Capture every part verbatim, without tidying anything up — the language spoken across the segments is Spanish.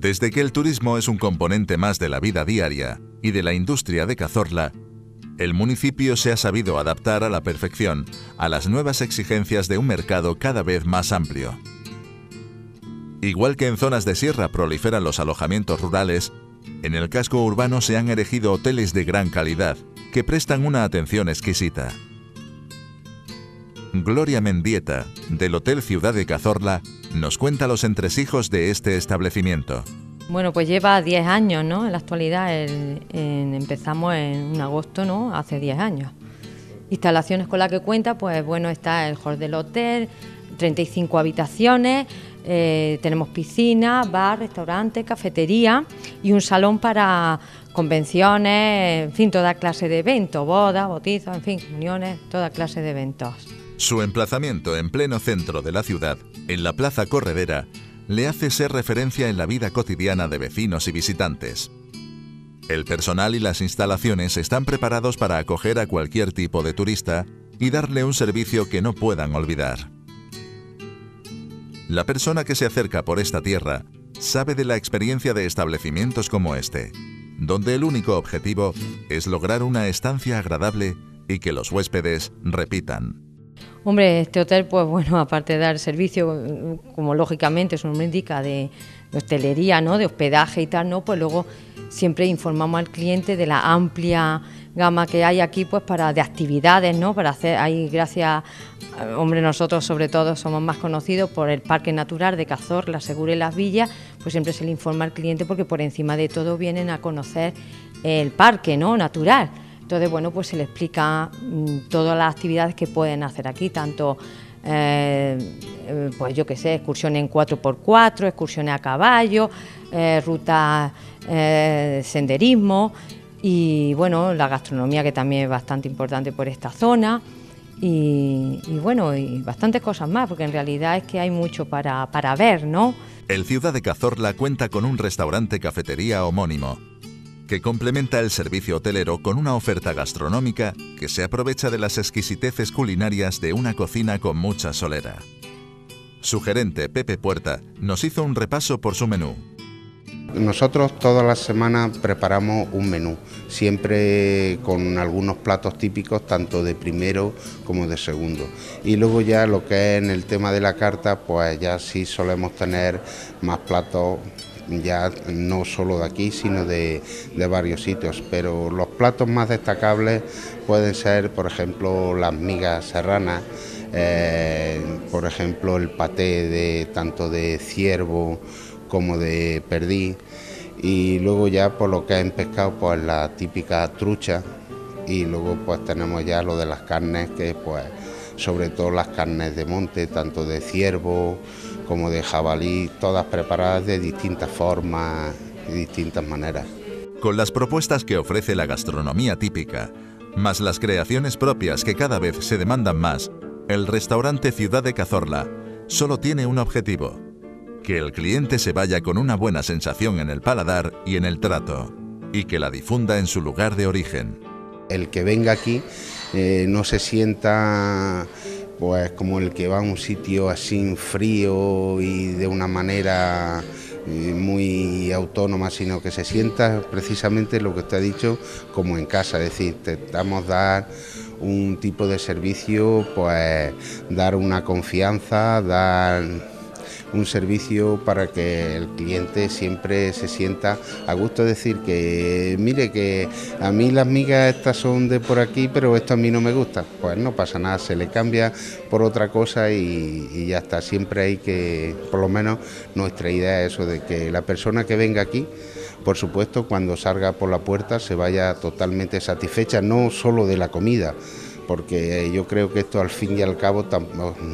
Desde que el turismo es un componente más de la vida diaria y de la industria de Cazorla, el municipio se ha sabido adaptar a la perfección a las nuevas exigencias de un mercado cada vez más amplio. Igual que en zonas de sierra proliferan los alojamientos rurales, en el casco urbano se han erigido hoteles de gran calidad que prestan una atención exquisita. Gloria Mendieta, del Hotel Ciudad de Cazorla, nos cuenta los entresijos de este establecimiento. Bueno, pues lleva diez años, ¿no? En la actualidad el, en, empezamos en, en agosto, ¿no? Hace diez años. Instalaciones con las que cuenta, pues bueno, está el hall del hotel, treinta y cinco habitaciones, eh, tenemos piscina, bar, restaurante, cafetería y un salón para convenciones, en fin, toda clase de eventos, bodas, bautizos, en fin, reuniones, toda clase de eventos. Su emplazamiento en pleno centro de la ciudad, en la Plaza Corredera, le hace ser referencia en la vida cotidiana de vecinos y visitantes. El personal y las instalaciones están preparados para acoger a cualquier tipo de turista y darle un servicio que no puedan olvidar. La persona que se acerca por esta tierra sabe de la experiencia de establecimientos como este, donde el único objetivo es lograr una estancia agradable y que los huéspedes repitan. Hombre, este hotel, pues bueno, aparte de dar servicio, como lógicamente su nombre indica, de, de hostelería, ¿no?, de hospedaje y tal, ¿no?, pues luego siempre informamos al cliente de la amplia gama que hay aquí, pues para de actividades, ¿no?, para hacer, ahí gracias, hombre, nosotros sobre todo somos más conocidos por el Parque Natural de Cazorla, La Segura y Las Villas, pues siempre se le informa al cliente porque por encima de todo vienen a conocer el parque, ¿no?, natural. Entonces, bueno, pues se le explica mmm, todas las actividades que pueden hacer aquí, tanto, eh, pues yo qué sé, excursiones en cuatro por cuatro, excursiones a caballo, eh, rutas, eh, senderismo y, bueno, la gastronomía, que también es bastante importante por esta zona y, y bueno, y bastantes cosas más, porque en realidad es que hay mucho para, para ver, ¿no? El Ciudad de Cazorla cuenta con un restaurante-cafetería homónimo, que complementa el servicio hotelero con una oferta gastronómica que se aprovecha de las exquisiteces culinarias de una cocina con mucha solera. Su gerente, Pepe Puerta, nos hizo un repaso por su menú. Nosotros todas las semanas preparamos un menú, siempre con algunos platos típicos, tanto de primero como de segundo. Y luego ya lo que es en el tema de la carta, pues ya sí solemos tener más platos, ya no solo de aquí, sino de, de varios sitios, pero los platos más destacables pueden ser, por ejemplo, las migas serranas, eh, por ejemplo, el paté de tanto de ciervo como de perdiz, y luego ya por lo que es en pescado, pues la típica trucha, y luego pues tenemos ya lo de las carnes, que pues sobre todo las carnes de monte, tanto de ciervo como de jabalí, todas preparadas de distintas formas y distintas maneras. Con las propuestas que ofrece la gastronomía típica, más las creaciones propias que cada vez se demandan más, el restaurante Ciudad de Cazorla solo tiene un objetivo: que el cliente se vaya con una buena sensación en el paladar y en el trato, y que la difunda en su lugar de origen. El que venga aquí eh, no se sienta pues como el que va a un sitio así frío y de una manera muy autónoma, sino que se sienta precisamente lo que usted ha dicho como en casa, es decir, intentamos dar un tipo de servicio, pues dar una confianza, dar un servicio para que el cliente siempre se sienta a gusto, decir que mire que a mí las migas estas son de por aquí, pero esto a mí no me gusta, pues no pasa nada, se le cambia por otra cosa y, y ya está. Siempre hay que, por lo menos nuestra idea es eso, de que la persona que venga aquí, por supuesto, cuando salga por la puerta se vaya totalmente satisfecha, no solo de la comida, porque yo creo que esto al fin y al cabo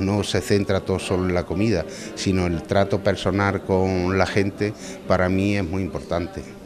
no se centra todo solo en la comida, sino el trato personal con la gente, para mí es muy importante.